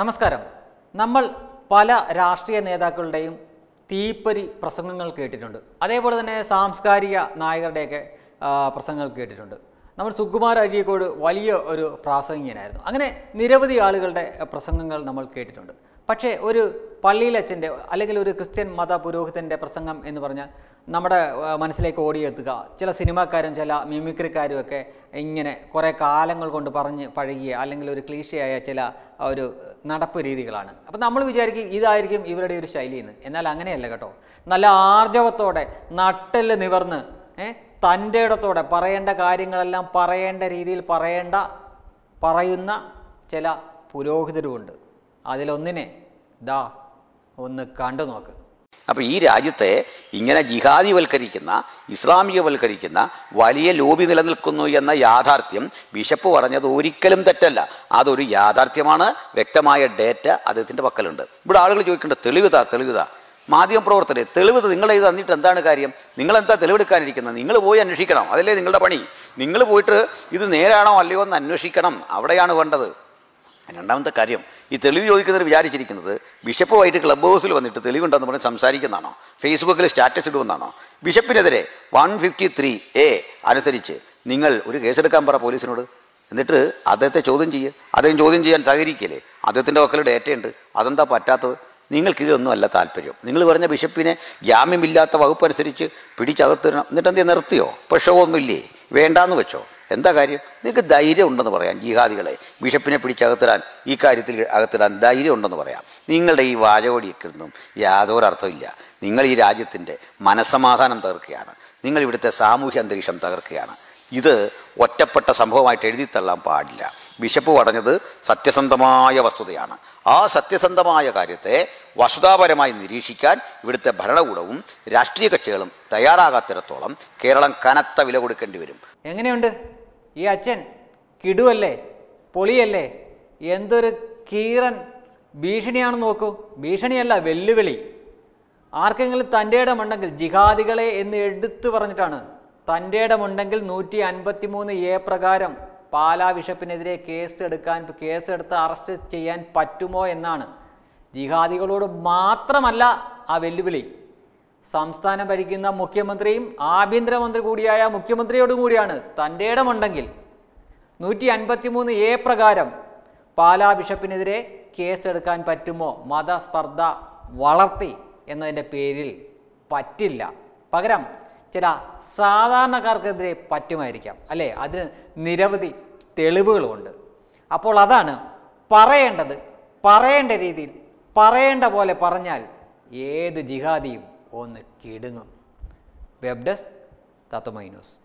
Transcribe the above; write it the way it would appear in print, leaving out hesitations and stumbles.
നമസ്കാരം. നമ്മൾ പല രാഷ്ട്രീയ നേതാക്കളുടെയും തീപ്പരി പ്രസംഗങ്ങൾ കേട്ടിട്ടുണ്ട്. അതേപോലെ തന്നെ സാംസ്കാരിക നായകരുടെയൊക്കെ പ്രസംഗങ്ങൾ കേട്ടിട്ടുണ്ട്. നമ്മൾ സുകുമാർ അഴീക്കോട് വലിയ ഒരു പ്രാസംഗികനായിരുന്നു. അങ്ങനെ നിരവധി ആളുകളുടെ പ്രസംഗങ്ങൾ നമ്മൾ കേട്ടിട്ടുണ്ട്. പക്ഷേ ഒരു പള്ളിയിലച്ഛൻ്റെ അല്ലെങ്കിൽ ഒരു ക്രിസ്ത്യൻ മത പുരോഹിതൻ്റെ പ്രസംഗം എന്ന് പറഞ്ഞാൽ നമ്മുടെ മനസ്സിലേക്ക് ഓടിയെത്തുക ചില സിനിമാക്കാരും ചില മിമിക്രിക്കാരും ഒക്കെ ഇങ്ങനെ കുറേ കാലങ്ങൾ കൊണ്ട് പറഞ്ഞ് പഴകിയ അല്ലെങ്കിൽ ഒരു ക്ലീഷയായ ചില ഒരു നടപ്പ് രീതികളാണ്. അപ്പോൾ നമ്മൾ വിചാരിക്കും ഇതായിരിക്കും ഇവരുടെ ഒരു ശൈലിയെന്ന്. എന്നാൽ അങ്ങനെയല്ല കേട്ടോ. നല്ല ആർജവത്തോടെ നട്ടെല്ല് നിവർന്ന് തൻ്റെ ഇടത്തോടെ പറയേണ്ട കാര്യങ്ങളെല്ലാം പറയേണ്ട രീതിയിൽ പറയുന്ന ചില പുരോഹിതരുമുണ്ട്. അതിലൊന്നിനെ ദാ ഒന്ന് കണ്ടു നോക്ക്. അപ്പോൾ ഈ രാജ്യത്തെ ഇങ്ങനെ ജിഹാദിവൽക്കരിക്കുന്ന ഇസ്ലാമികവൽക്കരിക്കുന്ന വലിയ ലോബി നിലനിൽക്കുന്നു എന്ന യാഥാർത്ഥ്യം ബിഷപ്പ് പറഞ്ഞത് ഒരിക്കലും തെറ്റല്ല. അതൊരു യാഥാർത്ഥ്യമാണ്. വ്യക്തമായ ഡേറ്റ അദ്ദേഹത്തിൻ്റെ പക്കലുണ്ട്. ഇവിടെ ആളുകൾ ചോദിക്കേണ്ടത് തെളിവുതാ മാധ്യമപ്രവർത്തകരെ തെളിവ് നിങ്ങളെ ഇത് തന്നിട്ട് എന്താണ് കാര്യം? നിങ്ങളെന്താ തെളിവെടുക്കാനിരിക്കുന്നത്? നിങ്ങൾ പോയി അന്വേഷിക്കണം. അതല്ലേ നിങ്ങളുടെ പണി. നിങ്ങൾ പോയിട്ട് ഇത് നേരാണോ അല്ലയോ എന്ന് അന്വേഷിക്കണം. അവിടെയാണ് വേണ്ടത്. രണ്ടാമത്തെ കാര്യം, ഈ തെളിവ് ചോദിക്കുന്നവർ വിചാരിച്ചിരിക്കുന്നത് ബിഷപ്പുമായിട്ട് ക്ലബ് ഹൗസിൽ വന്നിട്ട് തെളിവുണ്ടെന്ന് പറഞ്ഞ് സംസാരിക്കുന്നതാണോ, ഫേസ്ബുക്കിൽ സ്റ്റാറ്റസ് ഇടുമെന്നാണോ? ബിഷപ്പിനെതിരെ 153A അനുസരിച്ച് നിങ്ങൾ ഒരു കേസെടുക്കാൻ പറ പോലീസിനോട്. എന്നിട്ട് അദ്ദേഹത്തെ ചോദ്യം ചെയ്യുക. അദ്ദേഹം ചോദ്യം ചെയ്യാൻ സഹകരിക്കില്ലേ? അദ്ദേഹത്തിൻ്റെ പക്കൽ ഡേറ്റയുണ്ട്. അതെന്താ പറ്റാത്തത്? നിങ്ങൾക്കിതൊന്നും അല്ല താല്പര്യം. നിങ്ങൾ പറഞ്ഞ ബിഷപ്പിനെ ജാമ്യമില്ലാത്ത വകുപ്പ് അനുസരിച്ച് പിടിച്ചകത്തിരണം. എന്നിട്ട് എന്ത് നിർത്തിയോ? പക്ഷോ ഒന്നുമില്ലേ? വേണ്ടാന്ന് വെച്ചോ? എന്താ കാര്യം? നിങ്ങൾക്ക് ധൈര്യം ഉണ്ടെന്ന് പറയാം. ജിഹാദികളെ ബിഷപ്പിനെ പിടിച്ചകത്തിടാൻ, ഈ കാര്യത്തിൽ അകത്തിടാൻ ധൈര്യം ഉണ്ടെന്ന് പറയാം. നിങ്ങളുടെ ഈ വാചകോടിയൊന്നും യാതൊരർത്ഥമില്ല. നിങ്ങൾ ഈ രാജ്യത്തിൻ്റെ മനസ്സമാധാനം തകർക്കുകയാണ്. നിങ്ങൾ ഇവിടുത്തെ സാമൂഹ്യ അന്തരീക്ഷം തകർക്കുകയാണ്. ഇത് ഒറ്റപ്പെട്ട സംഭവമായിട്ട് എഴുതിത്തള്ളാൻ പാടില്ല. ബിഷപ്പ് പറഞ്ഞത് സത്യസന്ധമായ വസ്തുതയാണ്. ആ സത്യസന്ധമായ കാര്യത്തെ വസ്തുതാപരമായി നിരീക്ഷിക്കാൻ ഇവിടുത്തെ ഭരണകൂടവും രാഷ്ട്രീയ കക്ഷികളും തയ്യാറാകാത്തിടത്തോളം കേരളം കനത്ത വില കൊടുക്കേണ്ടി വരും. എങ്ങനെയുണ്ട് ഈ അച്ഛൻ? കിടുവല്ലേ, പൊളിയല്ലേ, എന്തൊരു കീറൻ ഭീഷണിയാണെന്ന് നോക്കൂ. ഭീഷണിയല്ല, വെല്ലുവിളി. ആർക്കെങ്കിലും തൻ്റെ ഇടമുണ്ടെങ്കിൽ ജിഹാദികളെ എന്ന് എടുത്തു പറഞ്ഞിട്ടാണ് തൻ്റെ ഇടമുണ്ടെങ്കിൽ 153A പ്രകാരം പാലാ ബിഷപ്പിനെതിരെ കേസെടുത്ത് അറസ്റ്റ് ചെയ്യാൻ പറ്റുമോ എന്നാണ്. ജിഹാദികളോട് മാത്രമല്ല ആ വെല്ലുവിളി, സംസ്ഥാനം ഭരിക്കുന്ന മുഖ്യമന്ത്രിയും ആഭ്യന്തരമന്ത്രി കൂടിയായ മുഖ്യമന്ത്രിയോടും കൂടിയാണ്. തൻ്റെ ഇടമുണ്ടെങ്കിൽ 153A പ്രകാരം പാലാ ബിഷപ്പിനെതിരെ കേസെടുക്കാൻ പറ്റുമോ? മതസ്പർദ്ധ വളർത്തി എന്നതിൻ്റെ പേരിൽ പറ്റില്ല. പകരം ചില സാധാരണക്കാർക്കെതിരെ പറ്റുമായിരിക്കാം, അല്ലേ? അതിന് നിരവധി തെളിവുകളുമുണ്ട്. അപ്പോൾ അതാണ് പറയേണ്ടത്. പറയേണ്ട രീതിയിൽ പറയേണ്ട പോലെ പറഞ്ഞാൽ ഏത് ജിഹാദിയും ഒന്ന് കിടുങ്ങും. Web desk Tatwamayi news.